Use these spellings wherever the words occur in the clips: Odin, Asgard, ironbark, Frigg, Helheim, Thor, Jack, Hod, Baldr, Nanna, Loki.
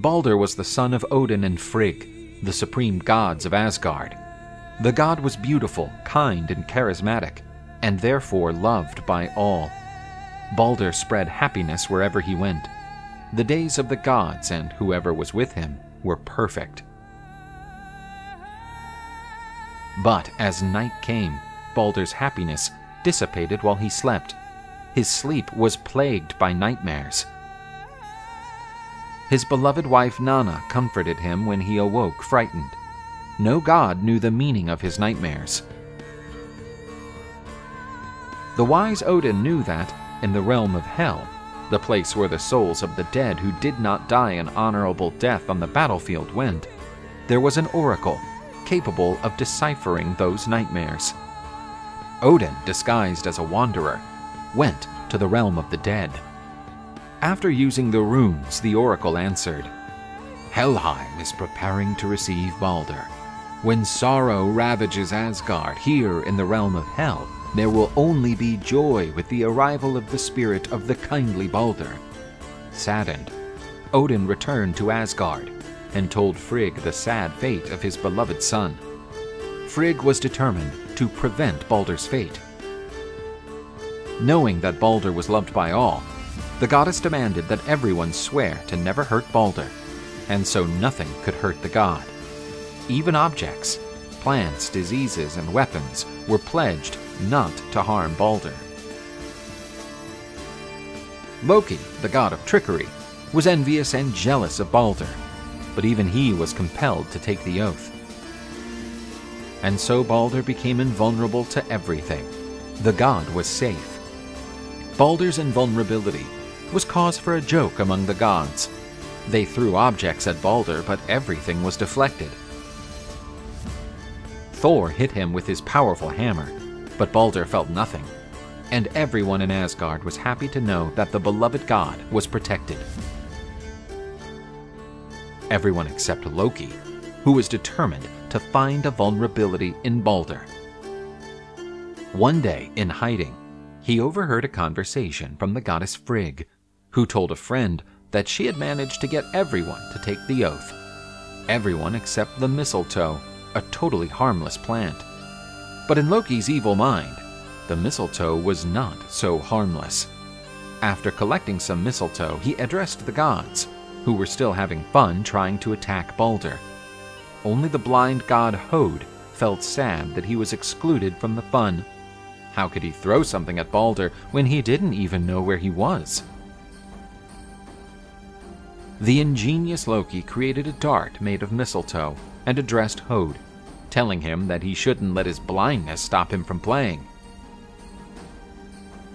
Baldr was the son of Odin and Frigg, the supreme gods of Asgard. The god was beautiful, kind, and charismatic, and therefore loved by all. Baldr spread happiness wherever he went. The days of the gods and whoever was with him were perfect. But as night came, Baldr's happiness dissipated while he slept. His sleep was plagued by nightmares. His beloved wife Nanna comforted him when he awoke frightened. No god knew the meaning of his nightmares. The wise Odin knew that, in the realm of Hell, the place where the souls of the dead who did not die an honorable death on the battlefield went, there was an oracle capable of deciphering those nightmares. Odin, disguised as a wanderer, went to the realm of the dead. After using the runes, the oracle answered, "Helheim is preparing to receive Baldr. When sorrow ravages Asgard here in the realm of Hell, there will only be joy with the arrival of the spirit of the kindly Baldr." Saddened, Odin returned to Asgard and told Frigg the sad fate of his beloved son. Frigg was determined to prevent Baldr's fate. Knowing that Baldr was loved by all, the goddess demanded that everyone swear to never hurt Baldr, and so nothing could hurt the god. Even objects, plants, diseases, and weapons were pledged not to harm Baldr. Loki, the god of trickery, was envious and jealous of Baldr, but even he was compelled to take the oath. And so Baldr became invulnerable to everything. The god was safe. Baldr's invulnerability was cause for a joke among the gods. They threw objects at Baldr, but everything was deflected. Thor hit him with his powerful hammer, but Baldr felt nothing, and everyone in Asgard was happy to know that the beloved god was protected. Everyone except Loki, who was determined to find a vulnerability in Baldr. One day, in hiding, he overheard a conversation from the goddess Frigg, who told a friend that she had managed to get everyone to take the oath. Everyone except the mistletoe, a totally harmless plant. But in Loki's evil mind, the mistletoe was not so harmless. After collecting some mistletoe, he addressed the gods, who were still having fun trying to attack Baldr. Only the blind god Hod felt sad that he was excluded from the fun. How could he throw something at Baldr when he didn't even know where he was? The ingenious Loki created a dart made of mistletoe and addressed Hod, telling him that he shouldn't let his blindness stop him from playing.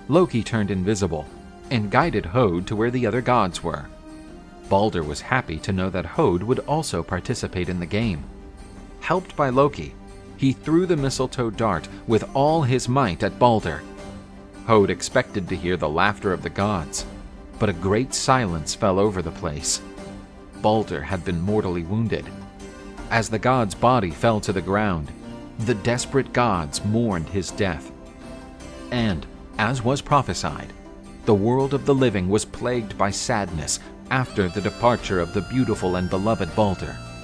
Loki turned invisible and guided Hod to where the other gods were. Baldr was happy to know that Hod would also participate in the game. Helped by Loki, he threw the mistletoe dart with all his might at Baldr. Hod expected to hear the laughter of the gods, but a great silence fell over the place. Baldr had been mortally wounded. As the god's body fell to the ground, the desperate gods mourned his death. And, as was prophesied, the world of the living was plagued by sadness after the departure of the beautiful and beloved Baldr.